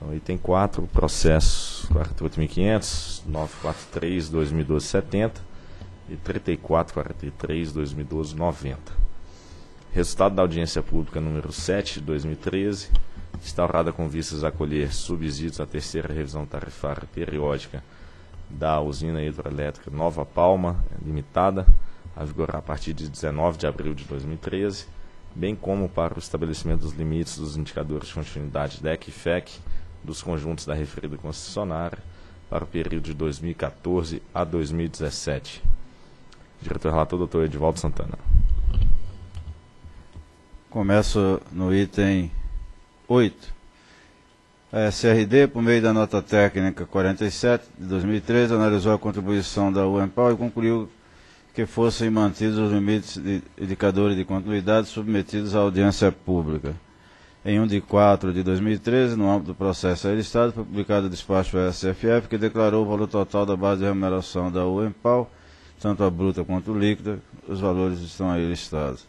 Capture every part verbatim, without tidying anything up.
Então, aí tem quatro processos, quarenta e oito mil e quinhentos, novecentos e quarenta e três, dois mil e doze, setenta e trinta e quatro quarenta e três, dois mil e doze, noventa. Resultado da audiência pública número sete de dois mil e treze, instaurada com vistas a acolher subsídios à terceira revisão tarifária periódica da usina hidroelétrica Nova Palma, limitada, a vigorar a partir de dezenove de abril de dois mil e treze, bem como para o estabelecimento dos limites dos indicadores de continuidade D E C e F E C dos conjuntos da referida concessionária para o período de dois mil e quatorze a dois mil e dezessete. Diretor-relator, doutor Edvaldo Santana. Começo no item oito. A S R D, por meio da nota técnica quarenta e sete de dois mil e treze, analisou a contribuição da UEMPAL e concluiu que fossem mantidos os limites de indicadores de continuidade submetidos à audiência pública. Em um de quatro de dois mil e treze, no âmbito do processo aí listado, foi publicado o despacho S F F, que declarou o valor total da base de remuneração da UEMPAL, tanto a bruta quanto a líquida, os valores estão aí listados.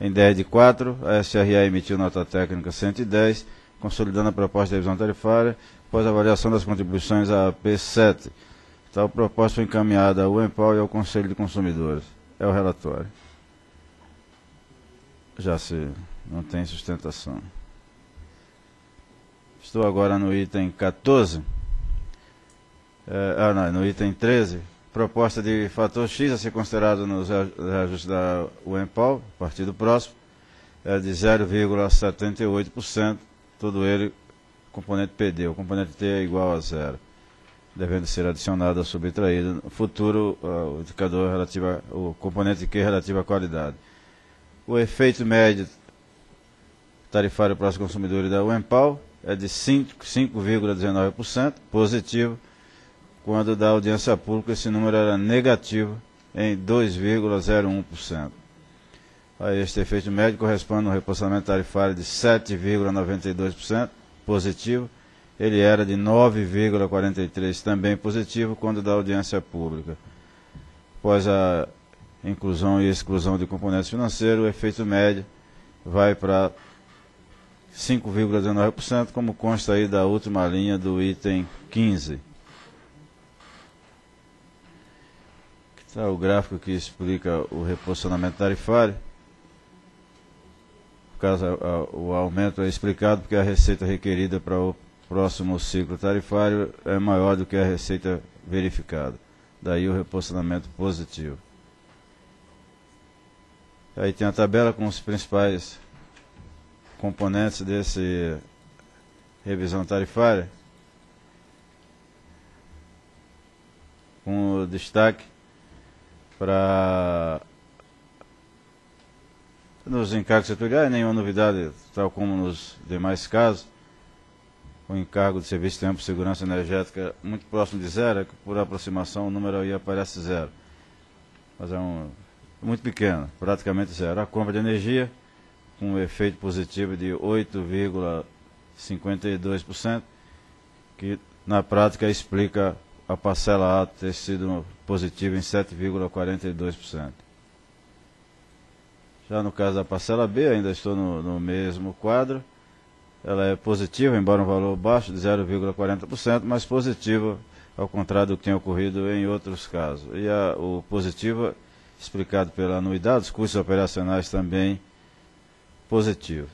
Em dez de quatro, a S R A emitiu nota técnica cento e dez, consolidando a proposta de revisão tarifária, após a avaliação das contribuições à A P sete. Tal proposta foi encaminhada ao UEMPAL e ao Conselho de Consumidores. É o relatório. Já se não tem sustentação. Estou agora no item quatorze. É, ah, não, no item treze. Proposta de fator X a ser considerado nos reajustes da UEMPAL, a partir do próximo, é de zero vírgula setenta e oito por cento, todo ele componente P D. O componente T é igual a zero, devendo ser adicionado ou subtraído. No futuro, o indicador relativo a, o componente Q relativo à qualidade. O efeito médio tarifário para os consumidores da UEMPAL é de cinco vírgula dezenove por cento, positivo, quando da audiência pública esse número era negativo em dois vírgula zero um por cento. A este efeito médio corresponde a um reposicionamento tarifário de sete vírgula noventa e dois por cento positivo, ele era de nove vírgula quarenta e três por cento também positivo, quando da audiência pública. Após a inclusão e exclusão de componentes financeiros, o efeito médio vai para cinco vírgula dezenove por cento, como consta aí da última linha do item quinze. O gráfico que explica o reposicionamento tarifário. No caso, o aumento é explicado porque a receita requerida para o próximo ciclo tarifário é maior do que a receita verificada. Daí o reposicionamento positivo. Aí tem a tabela com os principais componentes desse revisão tarifária, com o destaque para nos encargos setoriais, nenhuma novidade, tal como nos demais casos. O encargo de serviço de tempo de segurança energética muito próximo de zero, que por aproximação o número aí aparece zero, mas é um muito pequeno, praticamente zero. A compra de energia, com um efeito positivo de oito vírgula cinquenta e dois por cento, que na prática explica a parcela A ter sido positiva em sete vírgula quarenta e dois por cento. Já no caso da parcela B, ainda estou no, no mesmo quadro, ela é positiva, embora um valor baixo de zero vírgula quarenta por cento, mas positiva, ao contrário do que tem ocorrido em outros casos. E a, o positivo, explicado pela anuidade, os custos operacionais também positivo.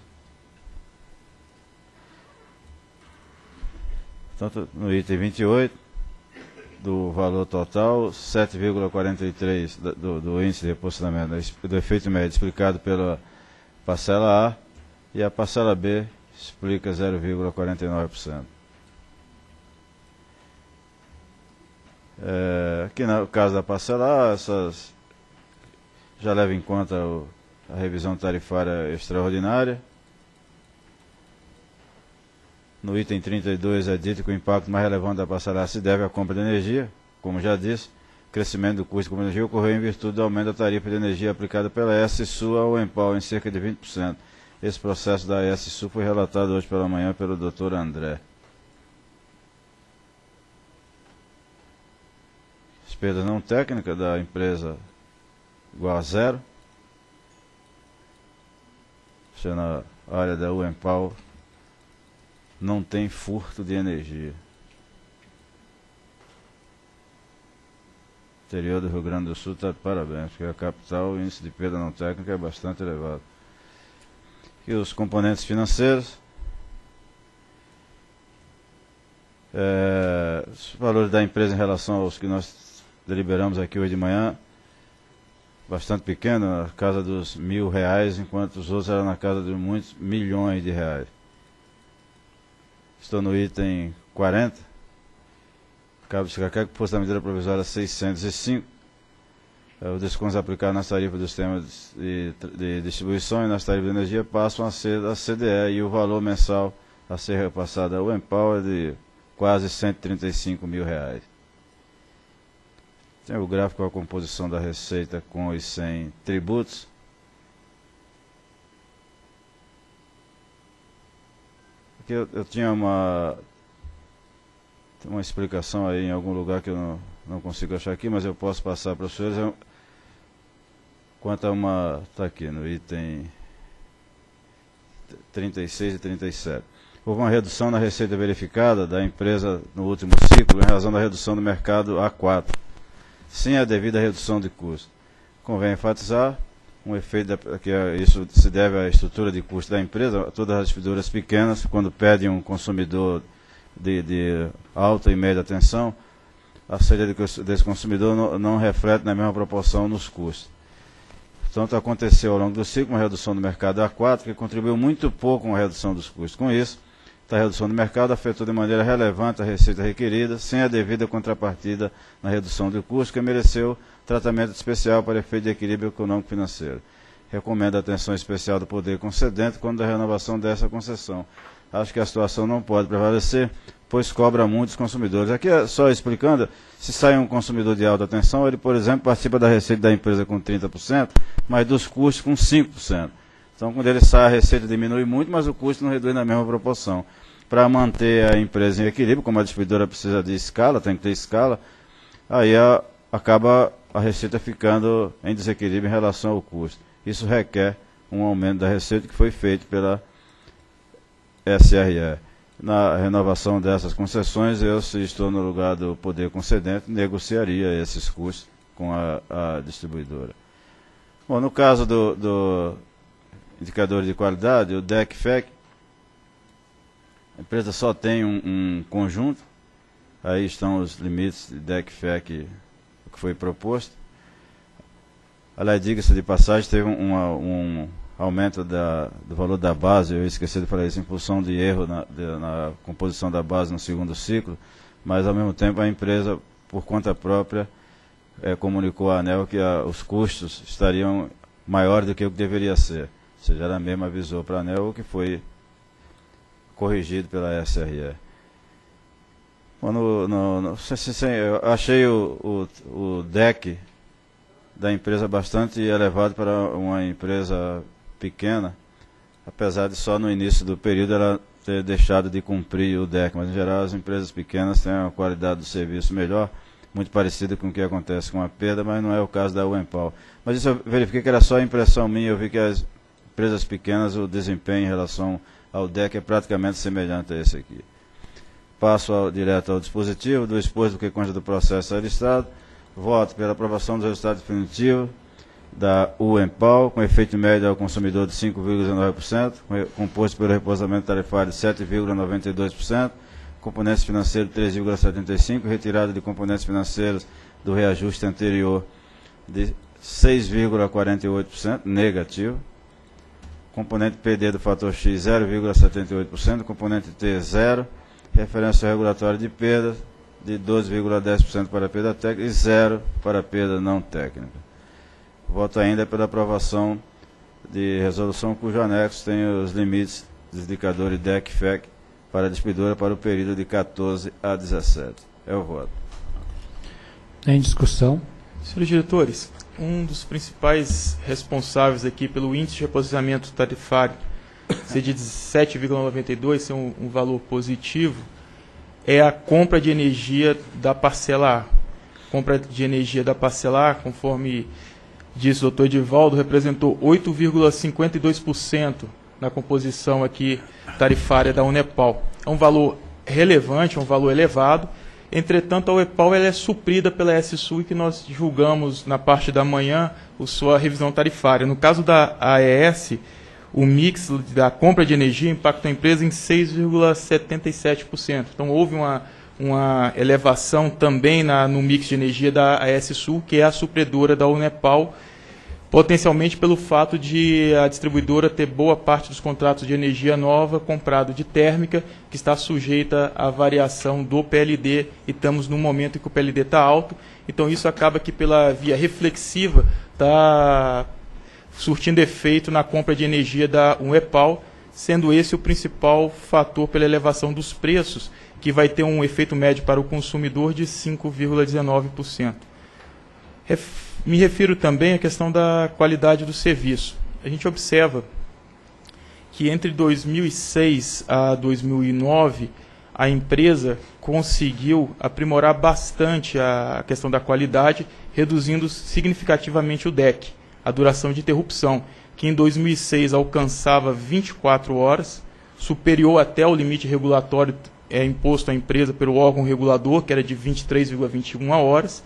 Tanto no item vinte e oito, do valor total, sete vírgula quarenta e três por cento do, do, do índice de reposicionamento, do efeito médio explicado pela parcela A, e a parcela B explica zero vírgula quarenta e nove por cento. É, aqui no caso da parcela A, essas já leva em conta o, a revisão tarifária extraordinária. No item trinta e dois é dito que o impacto mais relevante da parcela A se deve à compra de energia. Como já disse, o crescimento do custo de energia ocorreu em virtude do aumento da tarifa de energia aplicada pela A E S Sul ao UEMPAL em cerca de vinte por cento. Esse processo da A E S Sul foi relatado hoje pela manhã pelo doutor André. As perdas não técnicas da empresa igual a zero. Isso é na área da UEMPAL. não tem furto de energia. O interior do Rio Grande do Sul está de parabéns, porque a capital, o índice de perda não técnica é bastante elevado. E os componentes financeiros, é, os valores da empresa em relação aos que nós deliberamos aqui hoje de manhã, bastante pequeno, na casa dos mil reais, enquanto os outros eram na casa de muitos milhões de reais. Estou no item quarenta, cabe destacar que o posto da medida provisória seiscentos e cinco, os descontos aplicados nas tarifas dos sistemas de, de distribuição e nas tarifas de energia passam a ser da C D E, e o valor mensal a ser repassado ao UEMPAL é de quase cento e trinta e cinco mil reais. Tem o gráfico com a composição da receita com e sem tributos. Aqui eu, eu tinha uma, uma explicação aí em algum lugar que eu não, não consigo achar aqui, mas eu posso passar para os senhores. Eu, quanto a uma... está aqui no item trinta e seis e trinta e sete. Houve uma redução na receita verificada da empresa no último ciclo em razão da redução do mercado A quatro. Sem a devida redução de custo. Convém enfatizar um efeito da, que isso se deve à estrutura de custo da empresa. Todas as distribuidoras pequenas, quando perdem um consumidor de, de alta e média tensão, a saída desse consumidor não, não reflete na mesma proporção nos custos. Portanto, aconteceu ao longo do ciclo uma redução do mercado A quatro, que contribuiu muito pouco com a redução dos custos. Com isso, a redução do mercado afetou de maneira relevante a receita requerida, sem a devida contrapartida na redução do custo, que mereceu tratamento especial para efeito de equilíbrio econômico-financeiro. Recomendo a atenção especial do poder concedente quando da renovação dessa concessão. Acho que a situação não pode prevalecer, pois cobra muitos consumidores. Aqui, só explicando, se sai um consumidor de alta tensão, ele, por exemplo, participa da receita da empresa com trinta por cento, mas dos custos com cinco por cento. Então, quando ele sai, a receita diminui muito, mas o custo não reduz na mesma proporção. Para manter a empresa em equilíbrio, como a distribuidora precisa de escala, tem que ter escala, aí a, acaba a receita ficando em desequilíbrio em relação ao custo. Isso requer um aumento da receita que foi feito pela S R A. Na renovação dessas concessões, eu, se estou no lugar do poder concedente, negociaria esses custos com a, a distribuidora. Bom, no caso do... do indicador de qualidade, o D E C, F E C, a empresa só tem um, um conjunto, aí estão os limites de D E C, F E C, o que foi proposto. Aliás, diga-se de passagem, teve um, um aumento da, do valor da base, eu esqueci de falar isso, em função de erro na, de, na composição da base no segundo ciclo, mas ao mesmo tempo a empresa, por conta própria, é, comunicou à ANEEL que a, os custos estariam maiores do que o que deveria ser. Ou seja, ela mesma avisou para a ANEEL, o que foi corrigido pela S R E. Bom, no, no, no, se, se, se, eu achei o, o, o D E C da empresa bastante elevado para uma empresa pequena, apesar de só no início do período ela ter deixado de cumprir o D E C, mas em geral as empresas pequenas têm uma qualidade do serviço melhor, muito parecida com o que acontece com a perda, mas não é o caso da Uhenpal. Mas isso eu verifiquei que era só impressão minha, eu vi que as empresas pequenas, o desempenho em relação ao D E C é praticamente semelhante a esse aqui. Passo ao, direto ao dispositivo, do exposto do que consta do processo alistado, voto pela aprovação do resultado definitivo da Uhenpal, com efeito médio ao consumidor de cinco vírgula dezenove por cento, composto pelo reposamento tarifário de sete vírgula noventa e dois por cento, componentes financeiros de três vírgula setenta e cinco por cento, retirada de componentes financeiros do reajuste anterior de seis vírgula quarenta e oito por cento, negativo, componente P D do fator X, zero vírgula setenta e oito por cento, componente T, zero, referência regulatória de perda de doze vírgula dez por cento para a perda técnica e zero para a perda não técnica. Voto ainda pela aprovação de resolução cujo anexo tem os limites dos indicadores D E C, F E C para a distribuidora para o período de quatorze a dezessete. É o voto. Em discussão. Senhores diretores, um dos principais responsáveis aqui pelo índice de reposicionamento tarifário ser de dezessete vírgula noventa e dois, ser um, um valor positivo, é a compra de energia da parcela A. Compra de energia da parcela A, conforme disse o doutor Edvaldo, representou oito vírgula cinquenta e dois por cento na composição aqui tarifária da Unepal. É um valor relevante, é um valor elevado. Entretanto, a Uepal ela é suprida pela A E S Sul, que nós julgamos na parte da manhã a sua revisão tarifária. No caso da A E S, o mix da compra de energia impacta a empresa em seis vírgula setenta e sete por cento. Então, houve uma, uma elevação também na, no mix de energia da A E S Sul, que é a supredora da Unepal, potencialmente pelo fato de a distribuidora ter boa parte dos contratos de energia nova comprado de térmica, que está sujeita à variação do P L D, e estamos num momento em que o P L D está alto, então isso acaba que pela via reflexiva está surtindo efeito na compra de energia da Uhenpal, sendo esse o principal fator pela elevação dos preços, que vai ter um efeito médio para o consumidor de cinco vírgula dezenove por cento. Me refiro também à questão da qualidade do serviço. A gente observa que entre dois mil e seis a dois mil e nove, a empresa conseguiu aprimorar bastante a questão da qualidade, reduzindo significativamente o D E C, a duração de interrupção, que em dois mil e seis alcançava vinte e quatro horas, superior até o limite regulatório é, imposto à empresa pelo órgão regulador, que era de vinte e três vírgula vinte e uma horas,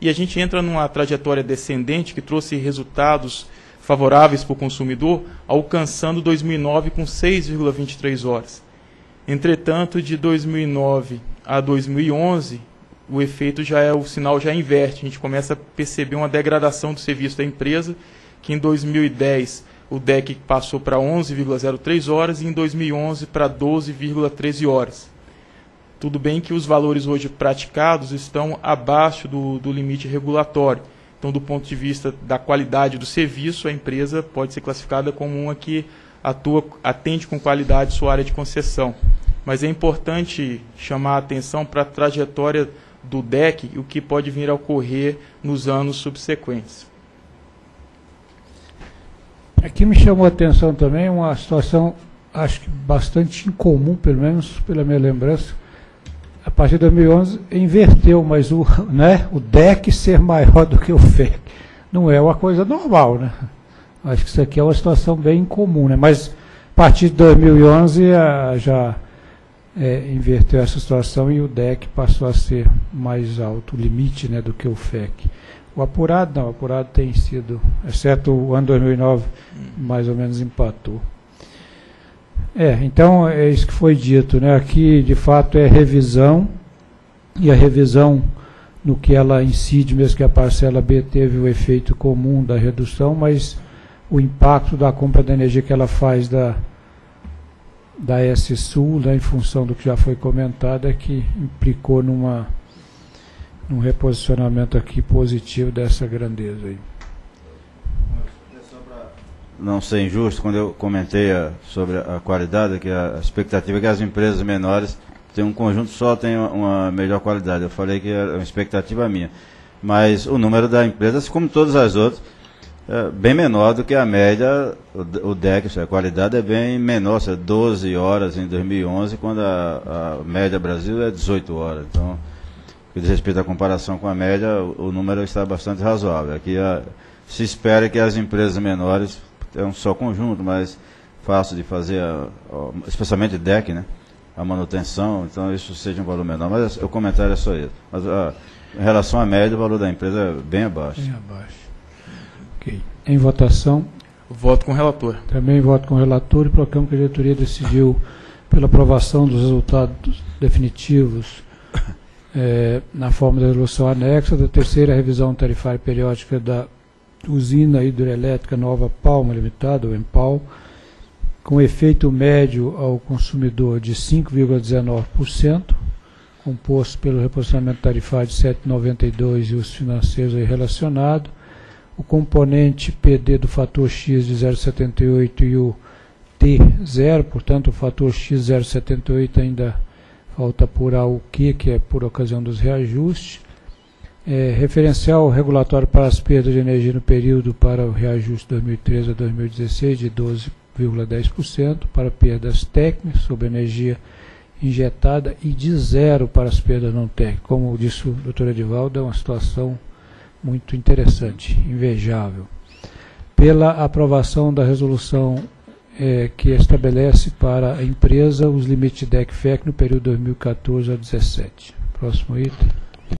e a gente entra numa trajetória descendente que trouxe resultados favoráveis para o consumidor, alcançando dois mil e nove com seis vírgula vinte e três horas. Entretanto, de dois mil e nove a dois mil e onze, o efeito já é, o sinal já inverte, a gente começa a perceber uma degradação do serviço da empresa, que em dois mil e dez o D E C passou para onze vírgula zero três horas e em dois mil e onze para doze vírgula treze horas. Tudo bem que os valores hoje praticados estão abaixo do, do limite regulatório. Então, do ponto de vista da qualidade do serviço, a empresa pode ser classificada como uma que atua, atende com qualidade sua área de concessão. Mas é importante chamar a atenção para a trajetória do D E C e o que pode vir a ocorrer nos anos subsequentes. Aqui me chamou a atenção também uma situação, acho que bastante incomum, pelo menos pela minha lembrança. A partir de dois mil e onze, inverteu, mas o, né, o D E C ser maior do que o F E C não é uma coisa normal, né? Acho que isso aqui é uma situação bem incomum, né? Mas, a partir de dois mil e onze, a, já é, inverteu essa situação e o D E C passou a ser mais alto, o limite, né, do que o F E C. O apurado, não, o apurado tem sido, exceto o ano dois mil e nove, mais ou menos empatou. É, então é isso que foi dito, né? Aqui de fato é revisão, e a revisão no que ela incide, mesmo que a parcela B teve o efeito comum da redução, mas o impacto da compra da energia que ela faz da, da A E S Sul, né, em função do que já foi comentado, é que implicou numa, num reposicionamento aqui positivo dessa grandeza aí. Não ser injusto, quando eu comentei a, sobre a qualidade, que a expectativa é que as empresas menores têm um conjunto só, tem uma, uma melhor qualidade. Eu falei que era uma expectativa minha. Mas o número da empresa, como todas as outras, é bem menor do que a média, o, o D E C, a qualidade é bem menor, seja, doze horas em dois mil e onze, quando a, a média Brasil é dezoito horas. Então, que diz respeito à comparação com a média, o, o número está bastante razoável. Aqui a, se espera que as empresas menores... É um só conjunto, mas fácil de fazer, a, a, especialmente D E C, né? A manutenção, então isso seja um valor menor. Mas o comentário é só isso. Mas a, em relação à média, o valor da empresa é bem abaixo. Bem abaixo. Ok. Em votação? Voto com o relator. Também voto com o relator e proclamo que a diretoria decidiu pela aprovação dos resultados definitivos é, na forma da resolução anexa da terceira revisão tarifária periódica da Usina Hidroelétrica Nova Palma Limitada, UEMPAL, com efeito médio ao consumidor de cinco vírgula dezenove por cento, composto pelo reposicionamento tarifário de sete vírgula noventa e dois por cento e os financeiros aí relacionados, o componente P D do fator X de zero vírgula setenta e oito e o T zero, portanto o fator X zero vírgula setenta e oito ainda falta apurar o Q, que é por ocasião dos reajustes. É, referencial regulatório para as perdas de energia no período para o reajuste dois mil e treze a dois mil e dezesseis de doze vírgula dez por cento para perdas técnicas sobre energia injetada e de zero para as perdas não técnicas. Como disse o doutor Edvaldo, é uma situação muito interessante, invejável. Pela aprovação da resolução é, que estabelece para a empresa os limites D E C F E C no período dois mil e quatorze a dois mil e dezessete. Próximo item.